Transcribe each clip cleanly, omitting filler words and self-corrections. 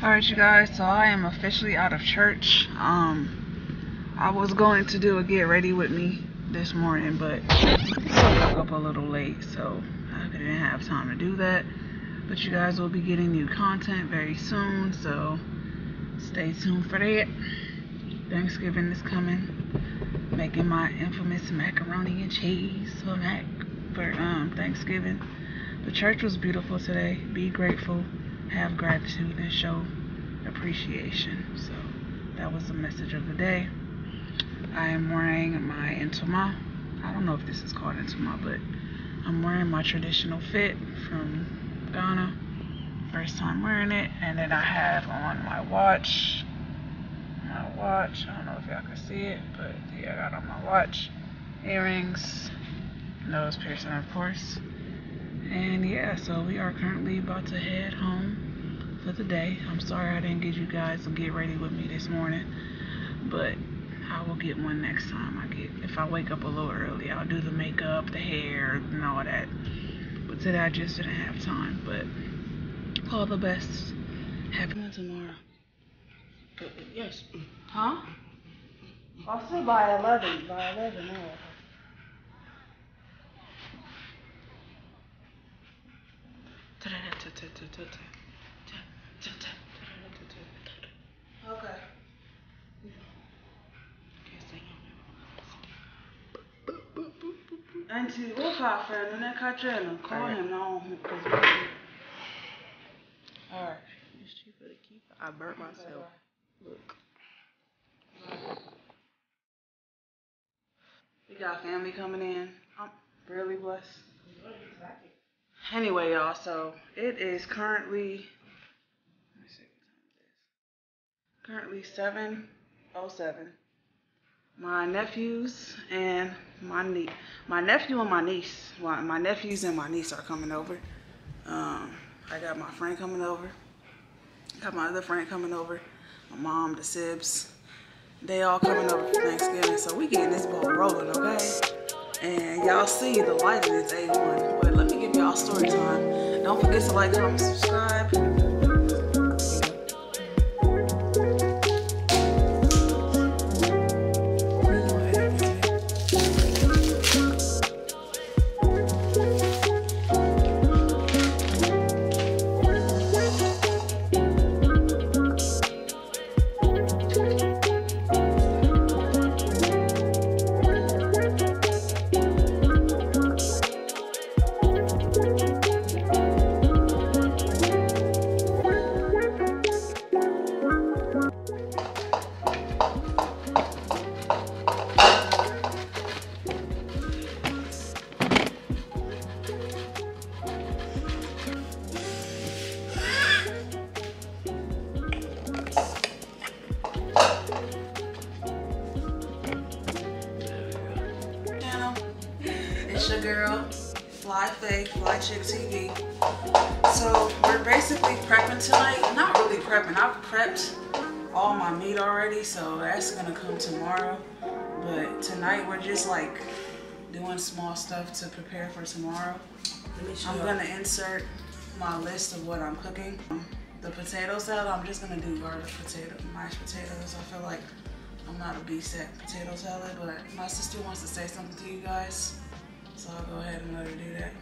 Alright you guys, so I am officially out of church. I was going to do a get ready with me this morning, but I woke up a little late, so I didn't have time to do that. But you guys will be getting new content very soon, so stay tuned for that. Thanksgiving is coming. Making my infamous macaroni and cheese for Thanksgiving. The church was beautiful today. Be grateful, have gratitude, and show appreciation. So that was the message of the day. I am wearing my Intuma. I don't know if this is called Intuma, but I'm wearing my traditional fit from Ghana. First time wearing it. And then I have on my watch. I don't know if y'all can see it, but yeah, I got on my watch. Earrings. Nose piercing, of course. And yeah, so we are currently about to head home for the day. I'm sorry I didn't get you guys to get ready with me this morning, but I will get one next time. If I wake up a little early, I'll do the makeup, the hair, and all that. But today I just didn't have time. But all the best. Happy tomorrow. Yes. Huh? I'll say by 11. By 11 hours. Okay. Auntie, what's our friend? And that Katrina. Call him now. Alright. Is she for the keep? I burnt myself. Look. We got family coming in. I'm really blessed. Anyway, y'all, so it is currently, let me see what time it is. Currently 7:07. My nephews and my niece, my nephews and my niece are coming over. I got my friend coming over. Got my other friend coming over. My mom, the Sibs, they all coming over for Thanksgiving. So we getting this ball rolling, okay? And y'all see the lighting is A1. But let me give y'all story time. Don't forget to like, comment, subscribe. Girl, Fly Faith, Fly Chick TV. So we're basically prepping tonight. Not really prepping. I've prepped all my meat already, so that's gonna come tomorrow. But tonight we're just like doing small stuff to prepare for tomorrow. I'm gonna insert my list of what I'm cooking. The potato salad, I'm just gonna do garlic potato, mashed potatoes. I feel like I'm not a beast at potato salad, but my sister wants to say something to you guys. So I'll go ahead and let her do that.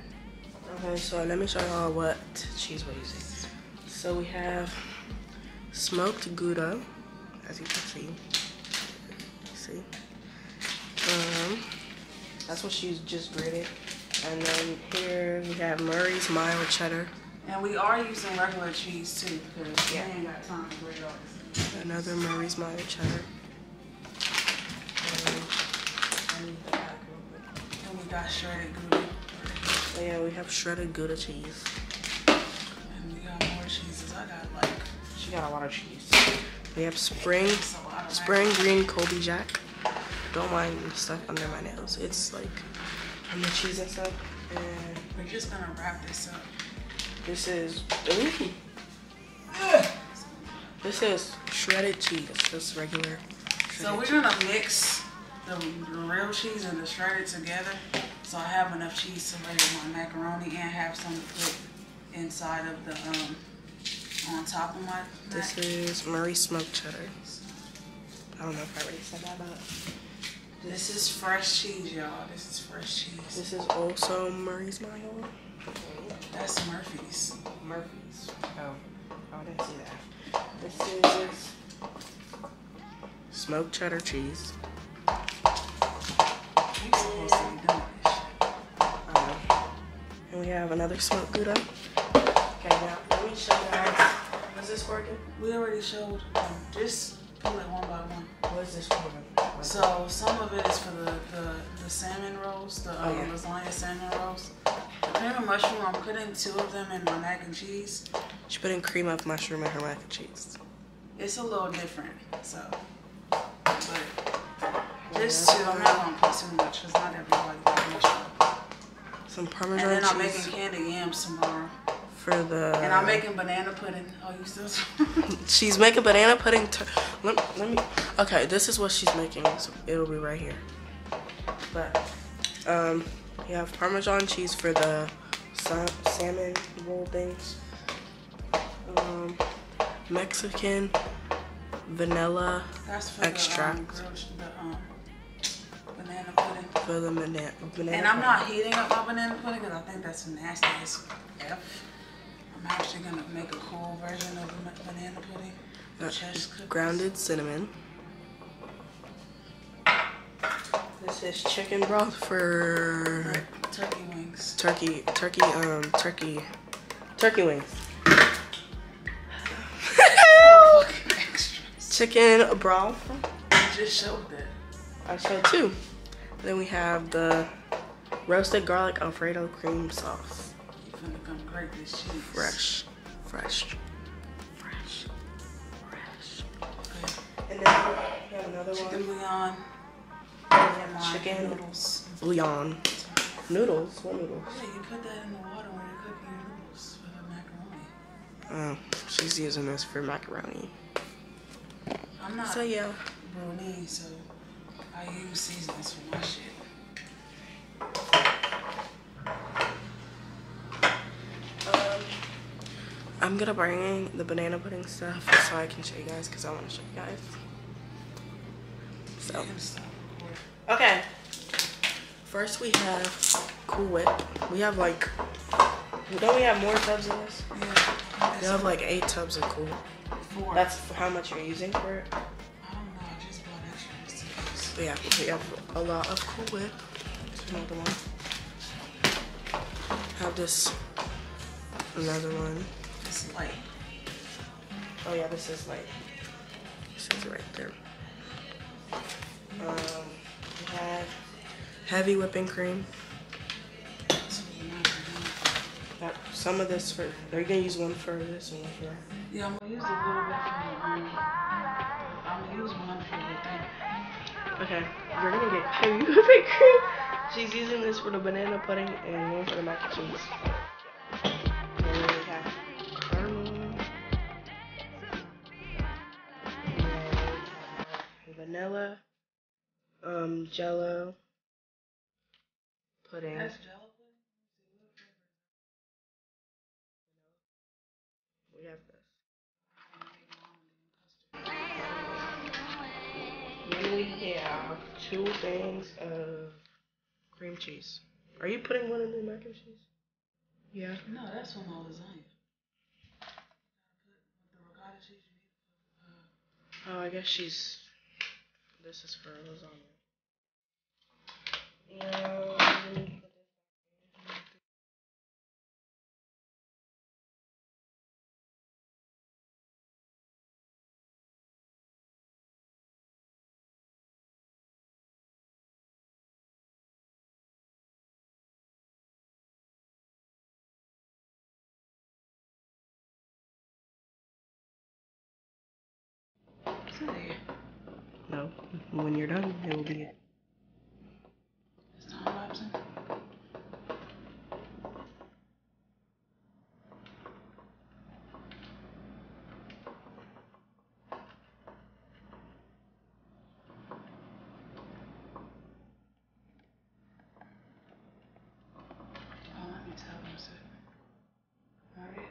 Okay, so let me show y'all what cheese we're using. So we have smoked Gouda, as you can see. That's what she's just grated. And then here we have Murray's mild cheddar. And we are using regular cheese too, because we ain't got time to grate all this. Another Murray's mild cheddar. We got shredded Gouda. Oh yeah, we have shredded Gouda cheese. And we got more cheeses. I got like... She got a lot of cheese. We have spring green Colby Jack. Don't mind the stuff under my nails. It's like on the cheese and stuff. And we're just gonna wrap this up. This is... Ooh. This is shredded cheese. Just regular. So we're gonna mix the real cheese and the shredded together, so I have enough cheese to lay with my macaroni and have some to put inside of the on top of my mac. This is Murray's smoked cheddar. I don't know if I already said that, but this is fresh cheese, y'all. This is fresh cheese. This is also Murray's mayo. That's Murphy's. Murphy's. Oh, I didn't see that. This is smoked cheddar cheese. You're supposed to be doing this shit. I know. And we have another smoked gouda. Okay, now let me show you guys. Is this working? We already showed. Just pull it one by one. What is this for? So some of it is for the salmon rolls, the lasagna salmon rolls. The cream of mushroom, I'm putting 2 of them in my mac and cheese. She put in cream of mushroom in her mac and cheese. It's a little different, so. This too, I'm not gonna put too much because not everybody likes mushroom. Some parmesan cheese. And then I'm making candy yams tomorrow. For the. And I'm making banana pudding. Oh, you still? She's making banana pudding. Let me. Okay, this is what she's making. So it'll be right here. But you have parmesan cheese for the salmon roll things. Mexican vanilla extract. Banana pudding. For the banana pudding. And I'm not heating up my banana pudding because I think that's nasty as F. I'm actually going to make a cool version of a banana pudding. Grounded cinnamon. This is chicken broth for turkey wings. Turkey wings. Chicken broth. I just showed that. I showed 2. Then we have the roasted garlic Alfredo cream sauce. You're gonna come grate this cheese. Fresh. Okay. And then we have another one. Chicken noodles. Bouillon. Noodles? What noodles? Yeah, you put that in the water when you're cooking your noodles for the macaroni. Oh, she's using this for macaroni. I'm not Brunei, so I use seasonings for my shit. I'm gonna bring the banana pudding stuff so I can show you guys because I want to show you guys. So, okay. First we have Cool Whip. We have like, don't we have more tubs of this? Yeah. We have like 8 tubs of Cool Whip. 4. That's how much you're using for it. But yeah, we have a lot of Cool Whip. Another one. Have this. Another one. This is light. Oh yeah, this is light. This is right there. We have heavy whipping cream. Some of this for. Are you gonna use one for this and one for that? Yeah, I'm gonna use a little bit for the. I'm gonna use one for the thing. Okay, you're gonna get heavy whipping cream. She's using this for the banana pudding and one for the mac and cheese. And then we have caramel, vanilla, Jell-O pudding. That's Jell-O pudding. We have we have 2 things of cream cheese. Are you putting one in the mac and cheese? Yeah. No, that's on my lasagna. The ricotta cheese you need. Oh, I guess she's. This is for lasagna. No, when you're done, it will be it. It's not collapsing. Oh, let me tell them, sir. Alright.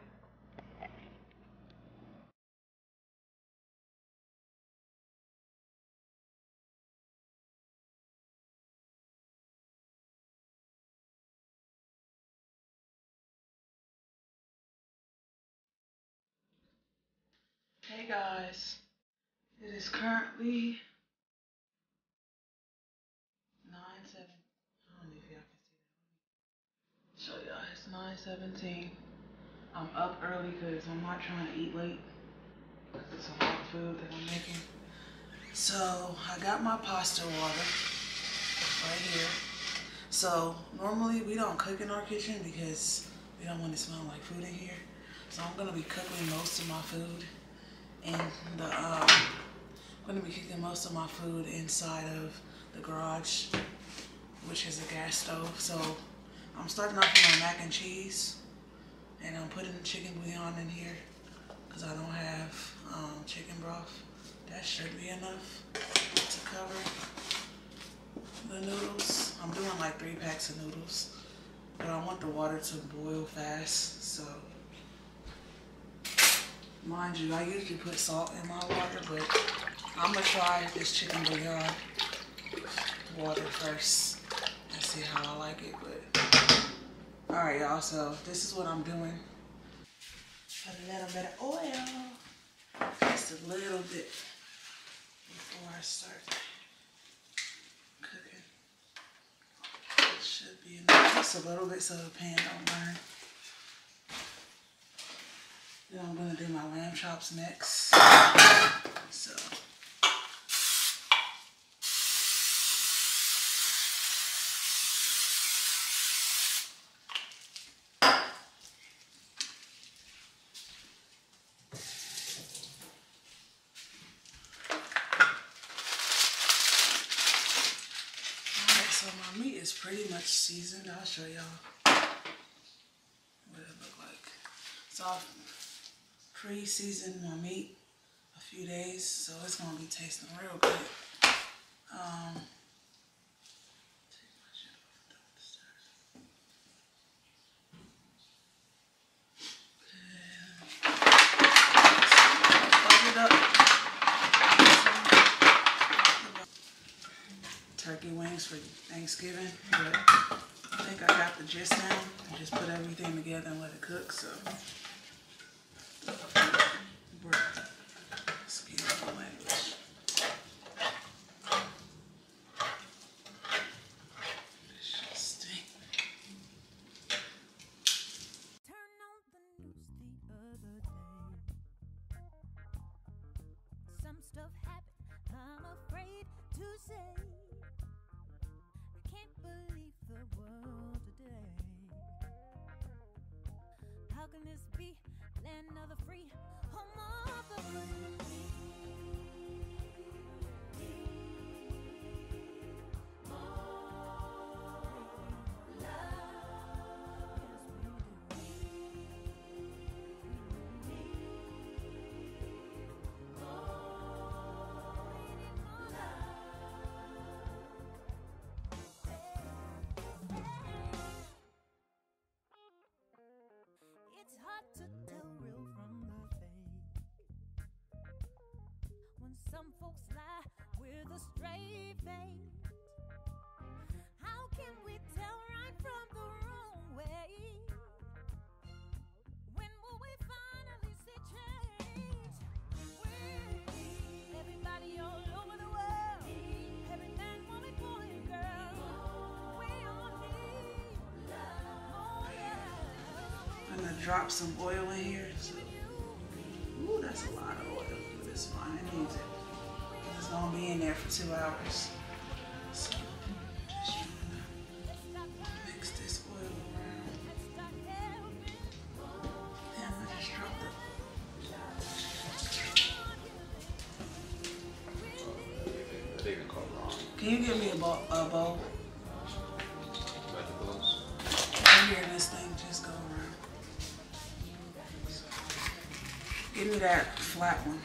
Hey guys, it is currently 9:17. I don't know if y'all can see that. Show y'all it's 9:17. I'm up early because I'm not trying to eat late. It's a lot of food that I'm making. So I got my pasta water right here. So normally we don't cook in our kitchen because we don't want to smell like food in here. So I'm gonna be cooking most of my food inside of the garage, which is a gas stove. So I'm starting off with my mac and cheese, and I'm putting the chicken bouillon in here because I don't have chicken broth. That should be enough to cover the noodles. I'm doing like 3 packs of noodles, but I want the water to boil fast, so. Mind you, I usually put salt in my water, but I'm gonna try this chicken bouillon water first and see how I like it. But all right, y'all. So this is what I'm doing. A little bit of oil, just a little bit before I start cooking. It should be enough, just a little bit, so the pan don't burn. Then I'm gonna do my lamb chops next. So alright, so my meat is pretty much seasoned. I'll show y'all what it look like. So pre-seasoned my meat a few days, so it's gonna be tasting real good. Take my shit off the stairs. Turkey wings for Thanksgiving, but I think I got the gist now. I just put everything together and let it cook, so. Some folks lie with a straight face. How can we tell right from the wrong way? When will we finally see change? We're everybody all over the world. Every man, woman, boy, and girl. We all need love. I'm gonna drop some oil in here. So. Ooh, that's a lot of oil. But it's fine. It needs it. It's gonna be in there for 2 hours. So just trying to mix this oil around. Then I just drop it. Can you give me a bowl? I'm hearing this thing just go around. So, give me that flat one.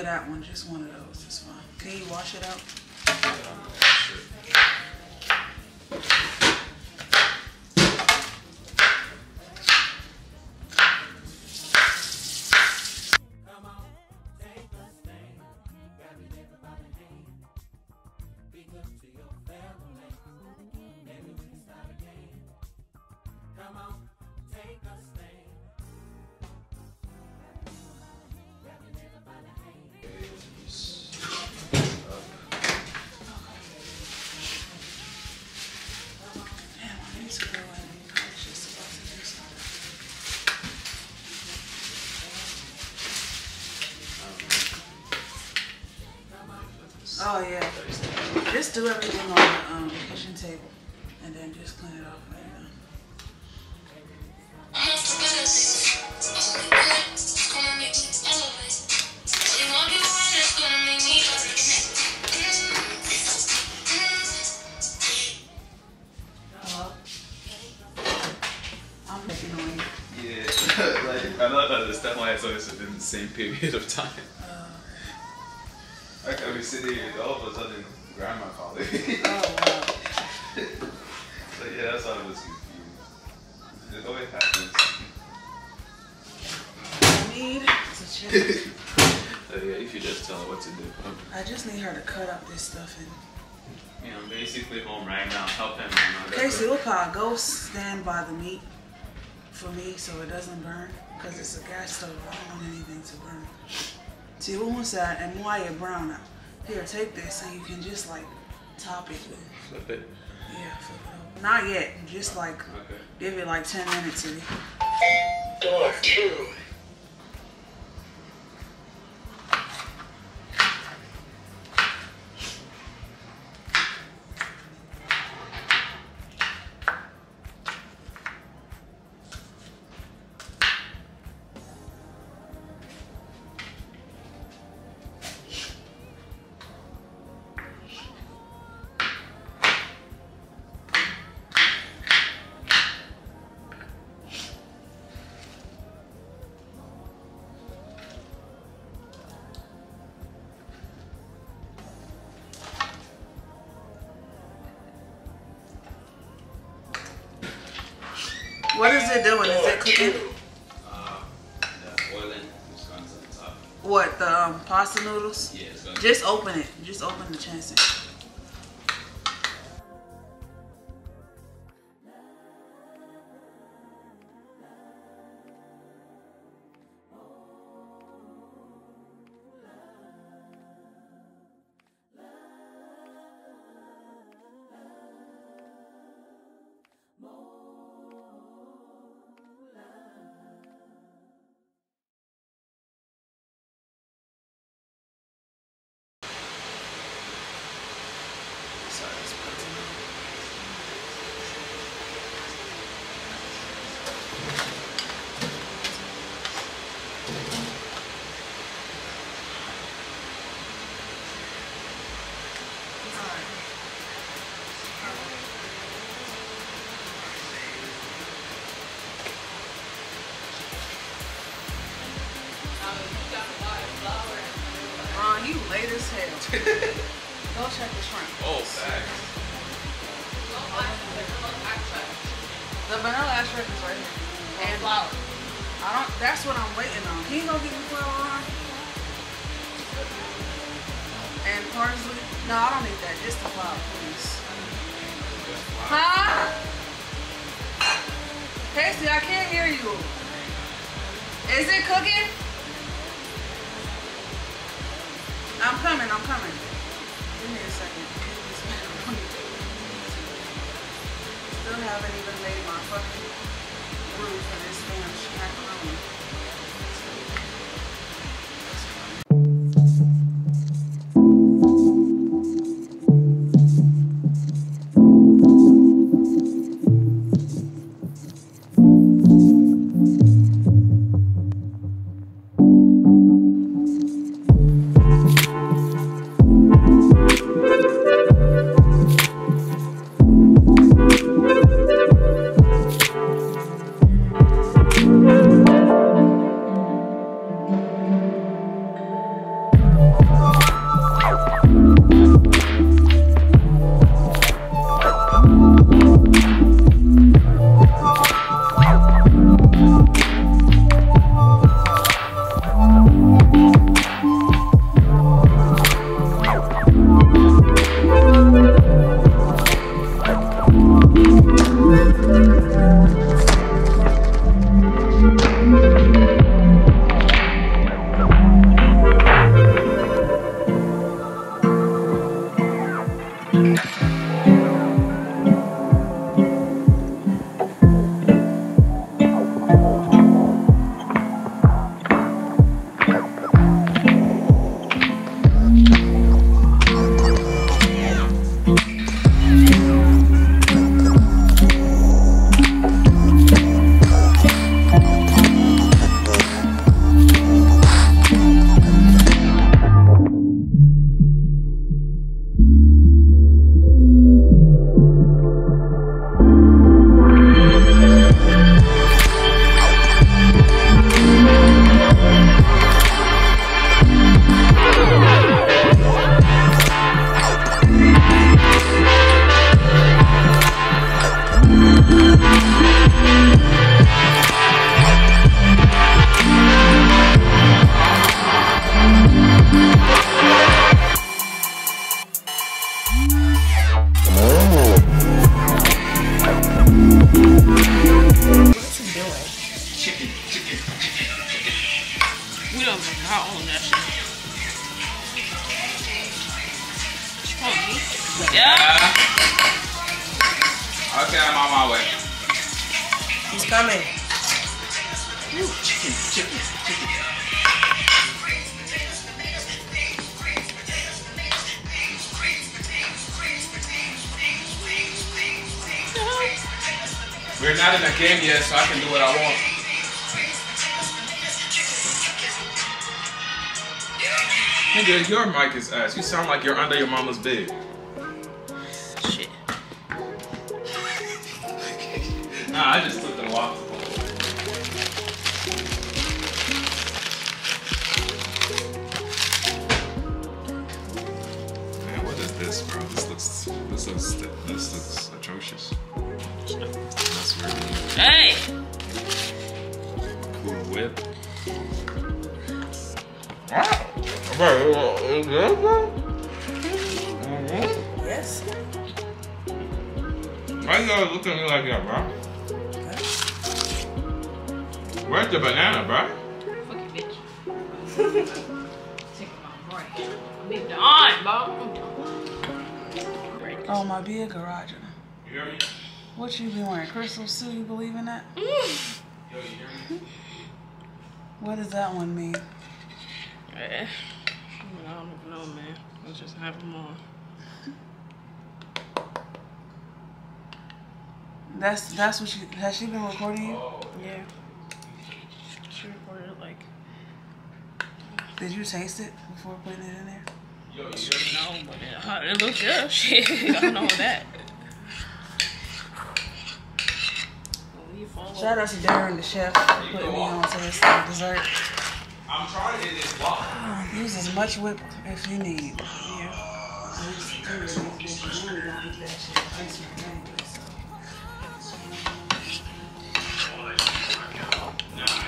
That one, just one of those, it's fine. Can you wash it out? Yeah, Oh yeah. Just do everything on the kitchen table and then just clean it off later. Hello? I'm making noise. Yeah, like, I love that the stepmom has always been the same period of time. Okay, we sit here, all of a sudden, grandma called it. Oh, wow. So yeah, that's how I was confused. It always happens. I need to check. So yeah, if you just tell her what to do. I just need her to cut up this stuff and... Yeah, I'm basically home right now, helping my mother. Casey, look how I go stand by the meat for me so it doesn't burn. Because it's a gas stove, I don't want anything to burn. See one side and Moya brown out. Here, take this and you can just like top it. Flip it? Yeah, flip it up. Not yet. Just like okay. Give it like 10 minutes. And... Door 2. What is it doing? Is it cooking? The oiling is going to the top. What, the pasta noodles? Yeah, it's going to just open it. Just open the chassis. Late as hell. Go check the shrimp. Oh, thanks. The vanilla ashtray is right here. And flour. I don't. That's what I'm waiting on. Can you go get me flour on? And parsley. No, I don't need that. Just the flour, please. Huh? Casey, I can't hear you. Is it cooking? I'm coming, I'm coming. Give me a second. Still haven't even made my fucking brew for this damn macaroni. Yeah. Okay, I'm on my way. He's coming. Ooh, chicken, chicken, chicken. We're not in a game yet, so I can do what I want. Nigga, your mic is ass. You sound like you're under your mama's bed. Shit. Nah, I just took the walk. Man, what is this, bro? This looks atrocious. That's really. Hey. Cool Whip. Wow. Mm-hmm. Yes. Why you gotta look at me like that, bro? Okay. Where's the banana, bro? Fucking bitch. Take my break. I'm done, bro. Oh, my big garage. You hear me? What you be wearing? Crystal suit, you believe in that? Mm. Yo, you hear me? What does that one mean? I don't even know, man. Let's just have them on. That's what she has. She been recording you? Oh, yeah. She recorded it like. Did you taste it before putting it in there? Yo, no, but it looked good. Shit, I don't know that. Shout out to Darren, the chef, for putting me on to this dessert. I'm trying to hit this block. Use as much whip if you need. Yeah.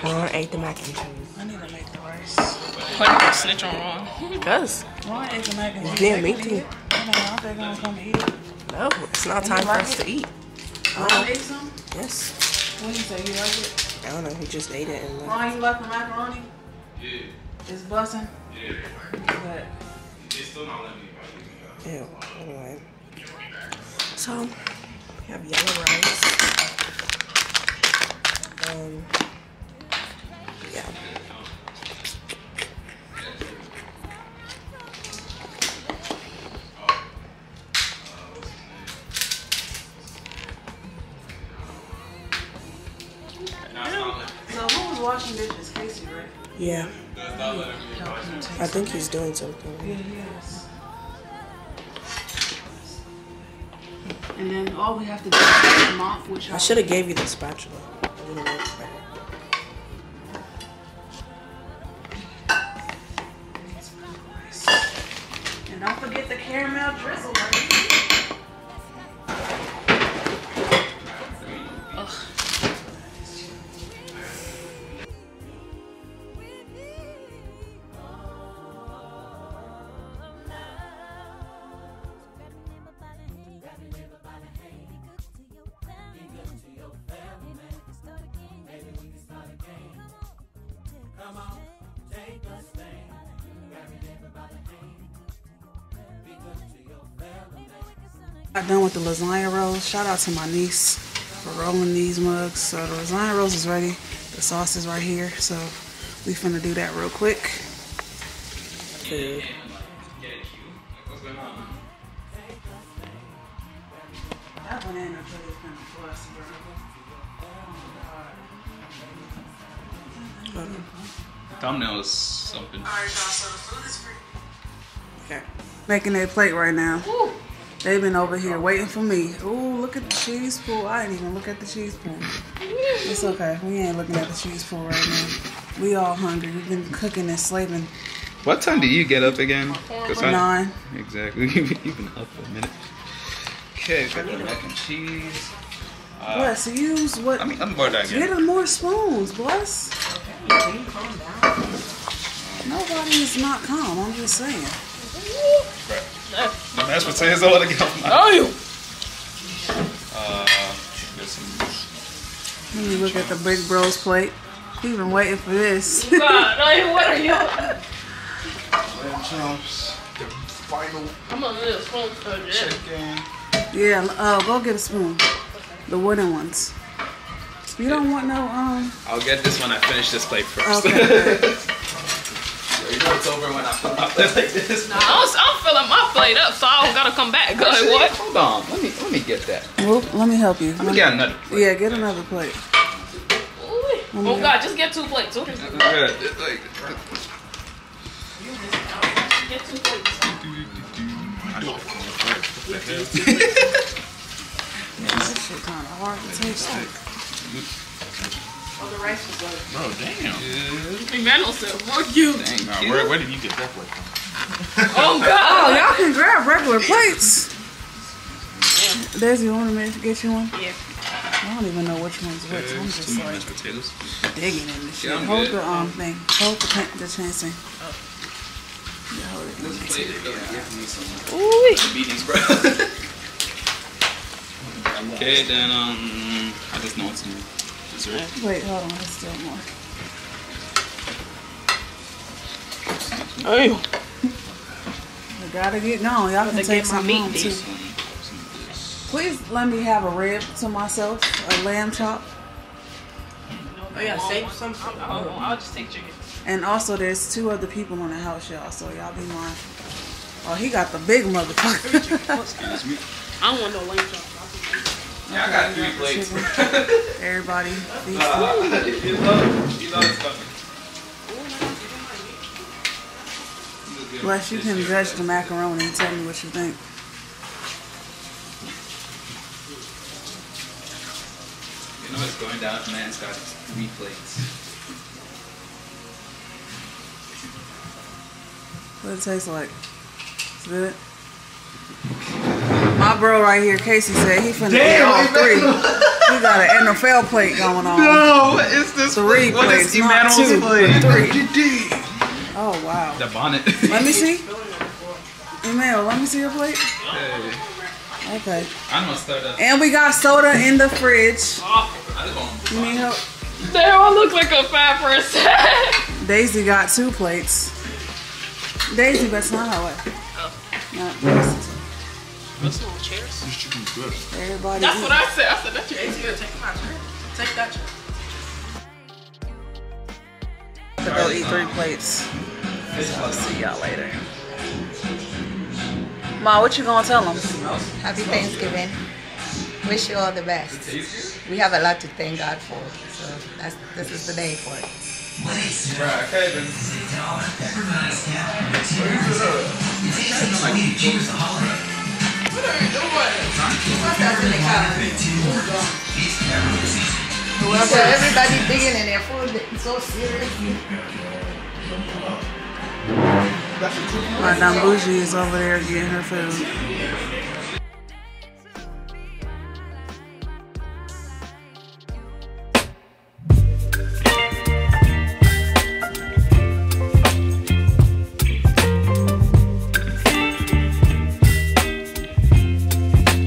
Ron ate the mac and cheese. I need to make the rice. Why did you snitch on Ron? Because Ron ate the mac and cheese. Damn, me too. I don't know, come eat it. No, it's not time for us to eat. Ron ate some? Yes. What do you say? You like it? I don't know. He just ate it. And Ron, you like the macaroni? Yeah. It's busting? Yeah. But it's still not letting me. Ew. Anyway. So, we have yellow rice. Yeah. So, who was washing dishes? Casey, right? Yeah. I think he's doing something. Yeah, he is. And then all we have to do is mop, which I should have gave you the spatula. I wouldn't have expected. And don't forget the caramel drizzle. Come on, take a stand. I'm done with the lasagna rolls. Shout out to my niece for rolling these mugs. So the lasagna rolls is ready. The sauce is right here. So we finna do that real quick. Good. That one ain't no trouble for us, bro. Thumbnail is something. Alright, y'all, so the food is free. Okay. Making their plate right now. Woo. They've been over here waiting for me. Ooh, look at the cheese pool. I didn't even look at the cheese pool. It's okay. We ain't looking at the cheese pool right now. We all hungry. We've been cooking and slaving. What time do you get up again? 9. Exactly. You've been up for a minute. Okay, got the mac and cheese. Bless, use what? I mean, I'm bored again. Get them more spoons, Bless. Okay, you calm down. Nobody is not calm, I'm just saying. The mashed potatoes, I want to get off my. Oh, you! Let me look at the big bro's plate. We've been waiting for this. God, what are you? Lamb chops. the final chicken. Yeah, go get a spoon. The wooden ones. You don't want no, I'll get this when I finish this plate first. Okay. You know it's over when I put my plate like this. Nah, I'm filling my plate up, so I don't gotta come back. Go ahead, what? Hold on. Let me get that. Well, let me help you. Let me get another plate. Yeah, get another plate. Oh, God, just get 2 plates. Okay. Get 2 plates. This shit kind of hard to taste. Oh, the rice was like... Bro, damn. McManus said, fuck you. Dang, nah, where did you get that plate from? Oh, God. Oh, y'all can grab regular plates. Yeah. Daisy, you want me to get you one? Yeah. I don't even know which one's which. I'm just like digging in this shit. Yeah, hold the thing. Hold the chancing. Oh. Yeah, hold it. This plate is gonna give me some beatings, bro. Okay, then I just know it's new. Dessert. Wait, hold on. There's still more. Hey. I gotta get no. Y'all can take some meat too. Please let me have a rib to myself, a lamb chop. Oh, yeah, save some. I'll just take chicken. And also, there's 2 other people in the house, y'all, so y'all be mindful. Oh, he got the big motherfucker. Excuse me. I don't want no lamb chop. Yeah, I got 3 plates. Everybody, be cool. Bless, you can judge the macaroni and tell me what you think. You know it's going down if man's got 3 plates. What it tastes like? Is it? My bro right here, Casey said he finna get all 3. He got an NFL plate going on. No, it's this 3 plates, not 2, but 3. Oh wow. The bonnet. Let me see. Emmanuel, let me see your plate. Hey. Okay. I'm gonna start up. And we got soda in the fridge. You need help? They all look like a fat person. Daisy got 2 plates. Daisy, that's not how it. Oh. That's little chairs. Everybody. That's what I said. I said that's your ATL. Take my chair. Take that chair. I'm gonna go eat 3 plates. So I'll see y'all later. Ma, what you gonna tell them? Happy Thanksgiving. Wish you all the best. We have a lot to thank God for, so this is the day for it. Right, okay then. What are you doing? So everybody digging in their food, it's so serious. My Dambougie is over there getting her food.